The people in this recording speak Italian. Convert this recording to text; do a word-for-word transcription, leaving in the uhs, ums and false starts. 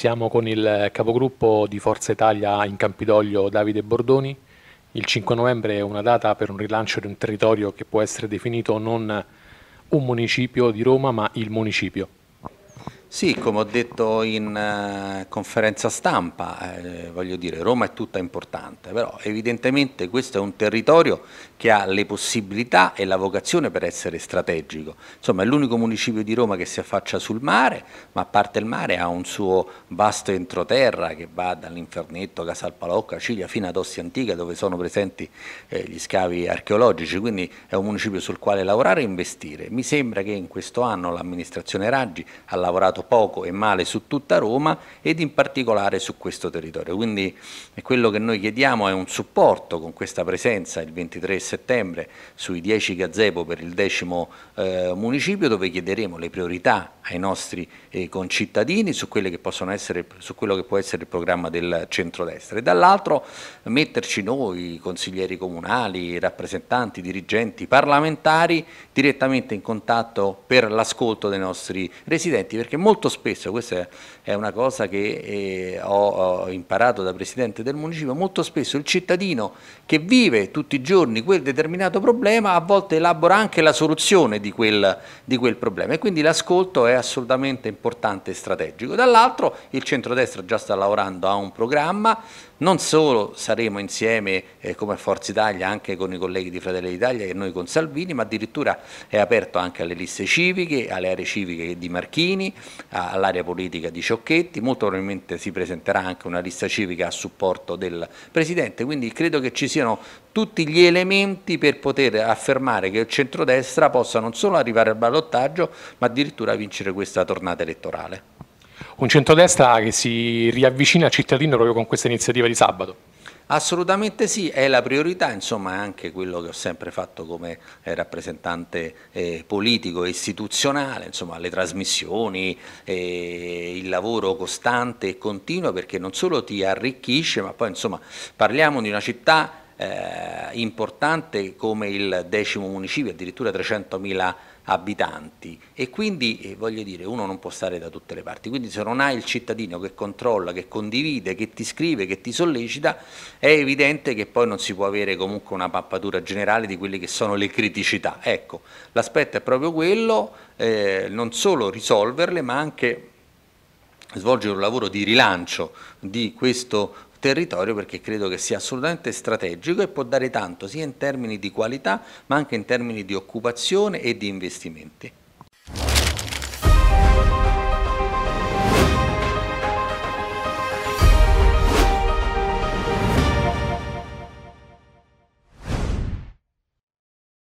Iniziamo con il capogruppo di Forza Italia in Campidoglio, Davide Bordoni. Il cinque novembre è una data per un rilancio di un territorio che può essere definito non un municipio di Roma, ma il municipio. Sì, come ho detto in uh, conferenza stampa, eh, voglio dire, Roma è tutta importante, però evidentemente questo è un territorio che ha le possibilità e la vocazione per essere strategico. Insomma, è l'unico municipio di Roma che si affaccia sul mare, ma a parte il mare ha un suo vasto entroterra che va dall'Infernetto, Casal Palocca, Ciglia fino ad Ostia Antica, dove sono presenti eh, gli scavi archeologici, quindi è un municipio sul quale lavorare e investire. Mi sembra che in questo anno l'amministrazione Raggi ha lavorato poco e male su tutta Roma ed in particolare su questo territorio, quindi quello che noi chiediamo è un supporto con questa presenza il ventitré settembre sui dieci gazebo per il decimo eh, municipio, dove chiederemo le priorità ai nostri eh, concittadini su quelle che possono essere, su quello che può essere il programma del centrodestra, e dall'altro metterci noi consiglieri comunali, rappresentanti, dirigenti, parlamentari direttamente in contatto per l'ascolto dei nostri residenti, perché molto spesso, questa è una cosa che ho imparato da presidente del municipio, molto spesso il cittadino che vive tutti i giorni quel determinato problema a volte elabora anche la soluzione di quel, di quel problema, e quindi l'ascolto è assolutamente importante e strategico. Dall'altro il centrodestra già sta lavorando a un programma, non solo saremo insieme eh, come Forza Italia anche con i colleghi di Fratelli d'Italia e noi con Salvini, ma addirittura è aperto anche alle liste civiche, alle aree civiche di Marchini, all'area politica di Ciocchetti, molto probabilmente si presenterà anche una lista civica a supporto del Presidente, quindi credo che ci siano tutti gli elementi per poter affermare che il centrodestra possa non solo arrivare al ballottaggio, ma addirittura vincere questa tornata elettorale. Un centrodestra che si riavvicina al cittadino proprio con questa iniziativa di sabato. Assolutamente sì, è la priorità, insomma è anche quello che ho sempre fatto come eh, rappresentante eh, politico e istituzionale, insomma le trasmissioni, eh, il lavoro costante e continuo, perché non solo ti arricchisce, ma poi insomma parliamo di una città eh, importante come il decimo municipio, addirittura trecentomila abitanti, e quindi eh, voglio dire, uno non può stare da tutte le parti, quindi se non hai il cittadino che controlla, che condivide, che ti scrive, che ti sollecita, è evidente che poi non si può avere comunque una mappatura generale di quelle che sono le criticità. Ecco, l'aspetto è proprio quello, eh, non solo risolverle, ma anche svolgere un lavoro di rilancio di questo territorio, perché credo che sia assolutamente strategico e può dare tanto sia in termini di qualità ma anche in termini di occupazione e di investimenti.